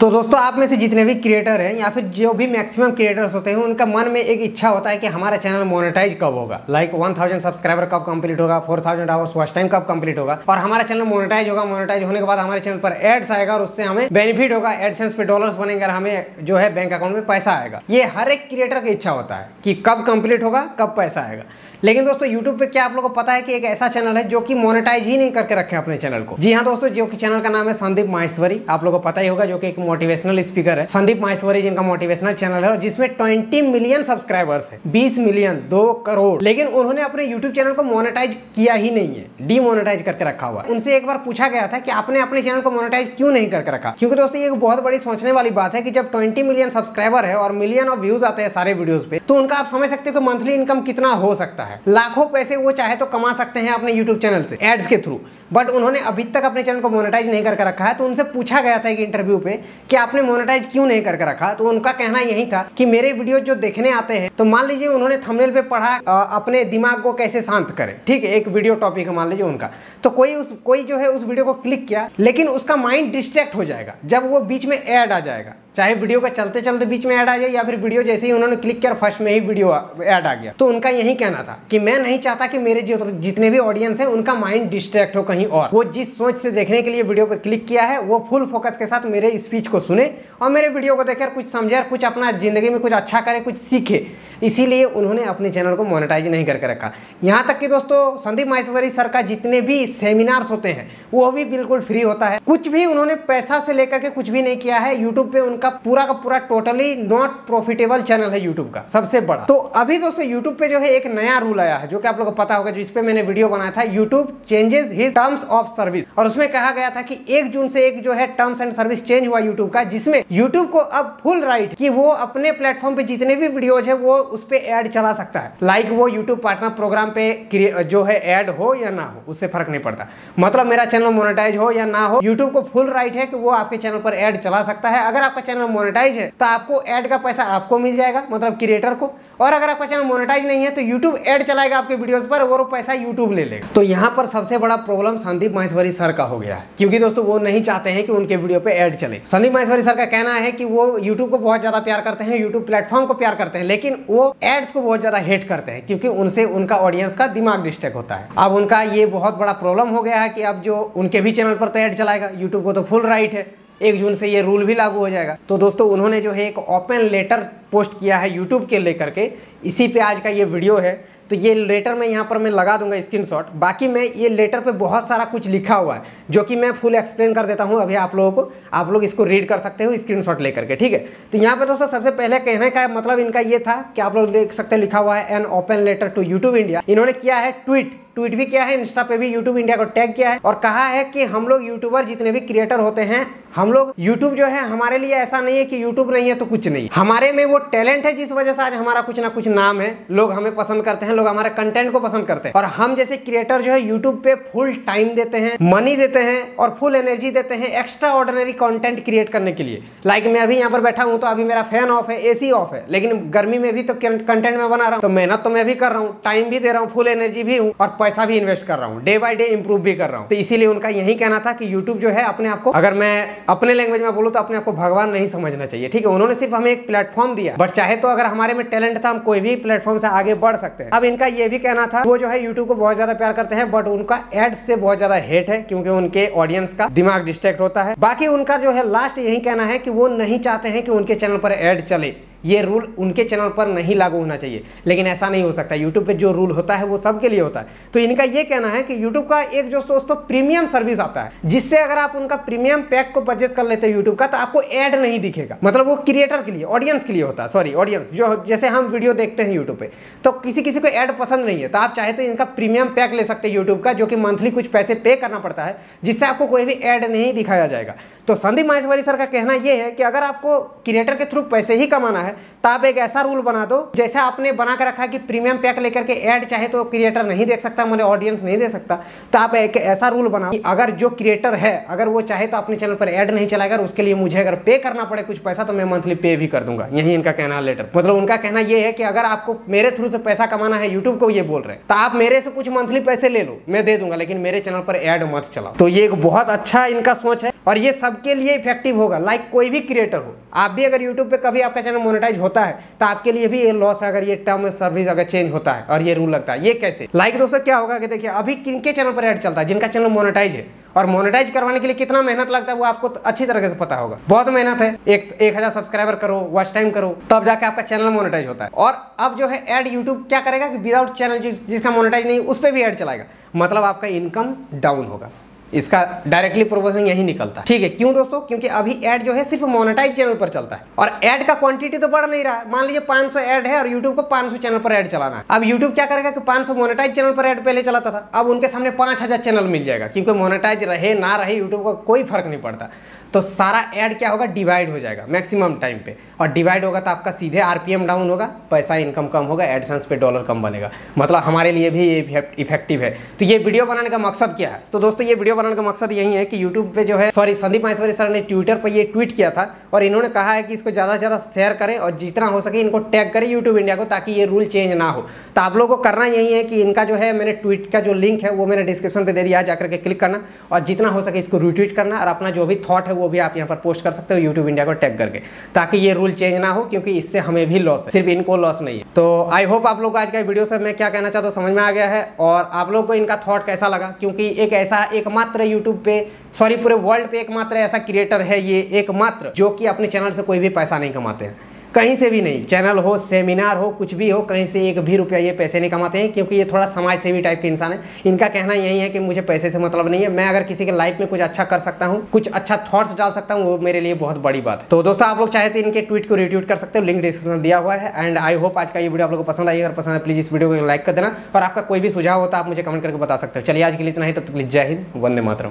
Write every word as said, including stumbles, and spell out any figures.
तो दोस्तों आप में से जितने भी क्रिएटर हैं या फिर जो भी मैक्सिमम क्रिएटर्स होते हैं उनका मन में एक इच्छा होता है कि हमारा चैनल मोनेटाइज कब होगा, लाइक वन थाउजेंड सब्सक्राइबर कब कंप्लीट होगा, four thousand hours watch time कब कंप्लीट होगा और हमारा चैनल मोनेटाइज होगा। मोनेटाइज होने के बाद हमारे चैनल पर एड्स आएगा और उससे हमें बेनिफिट होगा, एडसेंस पे डॉलर्स बनेंगे और हमें जो है बैंक अकाउंट में पैसा आएगा। ये हर एक क्रिएटर की इच्छा होता है कि कब कंप्लीट होगा, कब पैसा आएगा। लेकिन दोस्तों यूट्यूब पे क्या आप लोगों को पता है कि एक ऐसा चैनल है जो कि मोनेटाइज ही नहीं करके रखे अपने चैनल को। जी हाँ दोस्तों, जो कि चैनल का नाम है संदीप माहेश्वरी, आप लोगों को पता ही होगा, जो कि एक मोटिवेशनल स्पीकर है। संदीप माहेश्वरी जिनका मोटिवेशनल चैनल है और जिसमें बीस मिलियन सब्सक्राइबर्स है, बीस मिलियन, दो करोड़। लेकिन उन्होंने अपने यूट्यूब चैनल को मोनेटाइज किया ही नहीं है, डीमोनेटाइज करके रखा हुआ। उनसे एक बार पूछा गया था कि आपने अपने चैनल को मोनेटाइज क्यों नहीं करके रखा, क्योंकि दोस्तों ये बहुत बड़ी सोचने वाली बात है कि जब बीस मिलियन सब्सक्राइबर है और मिलियन ऑफ व्यूज आते हैं सारे वीडियोस पे, तो उनका आप समझ सकते हो कि मंथली इनकम कितना हो सकता है। लाखों पैसे वो चाहे तो कमा सकते हैं अपने यूट्यूब चैनल से एड्स के थ्रू, बट उन्होंने अभी तक अपने चैनल को मोनेटाइज नहीं करके रखा है। तो उनसे पूछा गया था एक इंटरव्यू पे कि आपने मोनेटाइज क्यों नहीं करके रखा, तो उनका कहना यही था कि मेरे वीडियो जो देखने आते हैं, तो मान लीजिए उन्होंने थंबनेल पे पढ़ा आ, अपने दिमाग को कैसे शांत करें, ठीक है, एक वीडियो टॉपिक है मान लीजिए उनका, तो कोई उस कोई जो है उस वीडियो को क्लिक किया, लेकिन उसका माइंड डिस्ट्रैक्ट हो जाएगा जब वो बीच में ऐड आ जाएगा, चाहे वीडियो का चलते चलते बीच में ऐड आ जाए या फिर वीडियो जैसे ही उन्होंने क्लिक किया फर्स्ट में ही वीडियो ऐड आ गया। तो उनका यही कहना था कि मैं नहीं चाहता कि मेरे जो जितने भी ऑडियंस है उनका माइंड डिस्ट्रैक्ट हो कहीं और, वो जिस सोच से देखने के लिए वीडियो पर क्लिक किया है वो फुल फोकस के साथ मेरे स्पीच को सुने और मेरे वीडियो को देखकर कुछ समझे, कुछ अपना जिंदगी में कुछ अच्छा करे, कुछ सीखे। इसीलिए उन्होंने अपने चैनल को मोनेटाइज नहीं करके रखा। यहाँ तक कि दोस्तों संदीप माहेश्वरी सर का जितने भी सेमिनार्स होते हैं वो भी बिल्कुल फ्री होता है, कुछ भी उन्होंने पैसा से लेकर के कुछ भी नहीं किया है। यूट्यूब पे उनका पूरा का पूरा टोटली नॉट प्रॉफिटेबल चैनल है यूट्यूब का सबसे बड़ा। तो अभी दोस्तों यूट्यूब पे जो है एक नया रूल आया है जो कि आप लोगों को पता होगा, जिस पे मैंने वीडियो बनाया था, YouTube changes his terms of service, और उसमें कहा गया था कि एक जून से एक जो है टर्म्स एंड सर्विस चेंज हुआ यूट्यूब का, जिसमें यूट्यूब को अब फुल राइट कि वो अपने प्लेटफॉर्म पे जितने भी वीडियोज है वो उस पे एड चला सकता है। लाइक वो यूट्यूब पार्टनर प्रोग्राम पे जो है एड हो या ना हो उससे फर्क नहीं पड़ता, मतलब मेरा चैनल मोनेटाइज हो या ना हो यूट्यूब को फुल राइट है कि वो आपके चैनल पर एड चला सकता है। अगर आपका चैनल मोनेटाइज है तो आपको एड का पैसा आपको मिल जाएगा, मतलब क्रिएटर को, और अगर आपका चैनल मोनेटाइज नहीं है तो यूट्यूब एड चलाएगा आपके वीडियोस पर और वो पैसा यूट्यूब ले लेगा। तो यहाँ पर सबसे बड़ा प्रॉब्लम संदीप माहेश्वरी सर का हो गया है, क्योंकि दोस्तों वो नहीं चाहते हैं कि उनके वीडियो पे एड चले। संदीप माहेश्वरी सर का कहना है कि वो यूट्यूब को बहुत ज्यादा प्यार करते हैं, यूट्यूब प्लेटफॉर्म को प्यार करते हैं, लेकिन वो एड्स को बहुत ज्यादा हेट करते हैं क्योंकि उनसे उनका ऑडियंस का दिमाग डिस्ट्रैक्ट होता है। अब उनका ये बहुत बड़ा प्रॉब्लम हो गया है कि अब जो उनके भी चैनल पर तो एड चलाएगा, यूट्यूब को तो फुल राइट है, एक जून से ये रूल भी लागू हो जाएगा। तो दोस्तों उन्होंने जो है एक ओपन लेटर पोस्ट किया है यूट्यूब के लेकर के, इसी पे आज का ये वीडियो है। तो ये लेटर मैं यहाँ पर मैं लगा दूंगा स्क्रीनशॉट, बाकी मैं ये लेटर पे बहुत सारा कुछ लिखा हुआ है जो कि मैं फुल एक्सप्लेन कर देता हूँ अभी आप लोगों को, आप लोग इसको रीड कर सकते हो स्क्रीनशॉट लेकर के, ठीक है। तो यहाँ पे दोस्तों सबसे पहले कहने का मतलब इनका ये था कि आप लोग देख सकते हैं लिखा हुआ है an open letter to YouTube India. इन्होंने किया है ट्वीट, ट्वीट भी किया है, इंस्टा पे भी यूट्यूब इंडिया को टैग किया है और कहा है कि हम लोग यूट्यूबर जितने भी क्रिएटर होते हैं, हम लोग यूट्यूब जो है हमारे लिए ऐसा नहीं है कि यूट्यूब नहीं है तो कुछ नहीं, हमारे में वो टैलेंट है जिस वजह से आज हमारा कुछ ना कुछ नाम है, लोग हमें पसंद करते हैं, लोग हमारे कंटेंट को पसंद करते हैं और हम जैसे क्रिएटर जो है यूट्यूब पे फुल टाइम देते हैं, मनी देते हैं और फुल एनर्जी देते हैं एक्स्ट्रा ऑर्डिनरी कॉन्टेंट क्रिएट करने के लिए। लाइक मैं अभी यहाँ पर बैठा हूँ तो अभी मेरा फैन ऑफ है, ए सी ऑफ है, लेकिन गर्मी में भी तो कंटेंट में बना रहा हूँ, तो मेहनत तो मैं भी कर रहा हूँ, टाइम भी दे रहा हूँ, फुल एनर्जी भी हूँ और पैसा भी इन्वेस्ट कर रहा हूँ, डे बाय डे इंप्रूव भी कर रहा हूँ। तो इसीलिए उनका यही कहना था कि यूट्यूब जो है अपने आप को, अगर मैं अपने लैंग्वेज में बोलूँ तो अपने आप को भगवान नहीं समझना चाहिए, ठीक है। उन्होंने सिर्फ हमें एक प्लेटफॉर्म दिया, बट चाहे तो अगर हमारे में टैलेंट था हम कोई भी प्लेटफॉर्म से आगे बढ़ सकते हैं। अब इनका यह भी कहना था वो जो है यूट्यूब को बहुत ज्यादा प्यार करते हैं बट उनका एड्स से बहुत ज्यादा हेट है क्योंकि उनके ऑडियंस का दिमाग डिस्ट्रैक्ट होता है। बाकी उनका जो है लास्ट यही कहना है कि वो नहीं चाहते हैं कि उनके चैनल पर एड चले, ये रूल उनके चैनल पर नहीं लागू होना चाहिए, लेकिन ऐसा नहीं हो सकता, यूट्यूब पे जो रूल होता है वो सबके लिए होता है। तो इनका ये कहना है कि यूट्यूब का एक जो दोस्तों प्रीमियम सर्विस आता है, जिससे अगर आप उनका प्रीमियम पैक को परचेज कर लेते हैं यूट्यूब का, तो आपको ऐड नहीं दिखेगा, मतलब वो क्रिएटर के लिए, ऑडियंस के लिए होता है, सॉरी ऑडियंस, जो जैसे हम वीडियो देखते हैं यूट्यूब पे, तो किसी किसी को ऐड पसंद नहीं है तो आप चाहे तो इनका प्रीमियम पैक ले सकते हैं यूट्यूब का, जो कि मंथली कुछ पैसे पे करना पड़ता है, जिससे आपको कोई भी ऐड नहीं दिखाया जाएगा। तो संदीप माहेश्वरी सर का कहना यह है कि अगर आपको क्रिएटर के थ्रू पैसे ही कमाना है तो आप एक ऐसा रूल बना दो जैसा आपने बना कर रखा कि प्रीमियम पैक लेकर के ऐड चाहे तो क्रिएटर नहीं देख सकता, मेरे ऑडियंस नहीं दे सकता, तो आप एक ऐसा रूल बनाओ कि अगर जो क्रिएटर है अगर वो चाहे तो अपने चैनल पर ऐड नहीं चलाएगा, उसके लिए मुझे अगर पे करना पड़े कुछ पैसा तो मैं मंथली पे भी कर दूंगा, यही इनका कहना लेटर। मतलब उनका कहना यह है कि अगर आपको मेरे थ्रू से पैसा कमाना है, यूट्यूब को ये बोल रहे हैं, तो आप मेरे से कुछ मंथली पैसे ले लो, मैं दे दूंगा, लेकिन मेरे चैनल पर ऐड मत चलाओ। तो ये एक बहुत अच्छा इनका सोच है। और ये सबके लिए इफेक्टिव होगा। लाइक कोई भी क्रिएटर हो, आप भी अगर यूट्यूब पे कभी आपका चैनल मोनेटाइज होता है तो आपके लिए भी ये लॉस अगर ये टर्म सर्विस अगर चेंज होता है और ये रूल लगता है। ये कैसे? लाइक दोस्तों क्या होगा कि देखिए अभी किनके चैनल पर ऐड चलता है, जिनका चैनल मोनेटाइज है, और मोनेटाइज करवाने के लिए कितना मेहनत लगता है वो आपको तो अच्छी तरीके से पता होगा। बहुत मेहनत है, एक एक हज़ार सब्सक्राइबर करो, वॉच टाइम करो, तब जाके आपका चैनल मोनेटाइज होता है। और अब जो है ऐड यूट्यूब क्या करेगा कि विदाउट चैनल जिसका मोनेटाइज नहीं उस पर भी ऐड चलाएगा, मतलब आपका इनकम डाउन होगा। इसका डायरेक्टली प्रोपोर्शन यही निकलता है। ठीक है, क्यों दोस्तों? क्योंकि अभी ऐड जो है सिर्फ मोनेटाइज चैनल पर चलता है और ऐड का क्वांटिटी तो बढ़ नहीं रहा है। मान लीजिए पाँच सौ ऐड है और यूट्यूब को पाँच सौ चैनल पर ऐड चलाना है। अब यूट्यूब क्या करेगा कि पाँच सौ मोनेटाइज चैनल पर ऐड पहले चलाता था, अब उनके सामने पाँच हज़ार चैनल मिल जाएगा, क्योंकि मोनेटाइज रहे ना रहे यूट्यूब को कोई फर्क नहीं पड़ता। तो सारा ऐड क्या होगा, डिवाइड हो जाएगा मैक्सिमम टाइम पे, और डिवाइड होगा तो आपका सीधे आरपीएम डाउन होगा, पैसा इनकम कम होगा, एडसेंस पे डॉलर कम बनेगा। मतलब हमारे लिए भी ये इफेक्टिव है। तो ये वीडियो बनाने का मकसद क्या है? तो दोस्तों ये वीडियो बनाने का मकसद यही है कि यूट्यूब पे जो है सॉरी संदीप माहेश्वरी सर ने ट्विटर पर यह ट्वीट किया था और इन्होंने कहा है कि इसको ज़्यादा से ज़्यादा शेयर करें और जितना हो सके इनको टैग करें यूट्यूब इंडिया को, ताकि ये रूल चेंज ना हो। तो आप लोगों को करना यही है कि इनका जो है मैंने ट्वीट का जो लिंक है वो मैंने डिस्क्रिप्शन पर दे दिया है, जाकर के क्लिक करना और जितना हो सके इसको रिट्वीट करना और अपना जो भी थॉट है वो भी आप यहाँ पर पोस्ट कर सकते हो यूट्यूब इंडिया को टैग करके, ताकि ये रूल चेंज ना हो, क्योंकि इससे हमें भी लॉस है, सिर्फ इनको लॉस नहीं है। तो आई होप आप लोग को आज का वीडियो से मैं क्या कहना चाहता हूँ समझ में आ गया है और आप लोग को इनका थॉट कैसा लगा, क्योंकि एक ऐसा एकमात्र यूट्यूब पे सॉरी पूरे वर्ल्ड पे एकमात्र ऐसा क्रिएटर है ये एकमात्र जो कि अपने चैनल से कोई भी पैसा नहीं कमाते हैं, कहीं से भी नहीं, चैनल हो, सेमिनार हो, कुछ भी हो, कहीं से एक भी रुपया ये पैसे नहीं कमाते हैं, क्योंकि ये थोड़ा समाज सेवी टाइप के इंसान है। इनका कहना यही है कि मुझे पैसे से मतलब नहीं है, मैं अगर किसी के लाइफ में कुछ अच्छा कर सकता हूँ, कुछ अच्छा थॉट्स डाल सकता हूँ, वो मेरे लिए बहुत बड़ी बात है। तो दोस्तों आप लोग चाहे तो इनके ट्वीट को रिट्वीट कर सकते हो, लिंक डिस्क्रिप्शन दिया हुआ है। एंड आई होप आज का ये वीडियो आप लोग को पसंद आई, अगर पसंद है प्लीज़ इस वीडियो को लाइक कर देना और आपका कोई भी सुझाव होता है आप मुझे कमेंट करके बता सकते हो। चलिए आज के लिए इतना ही, तब तक जय हिंद, वंदे मातरम।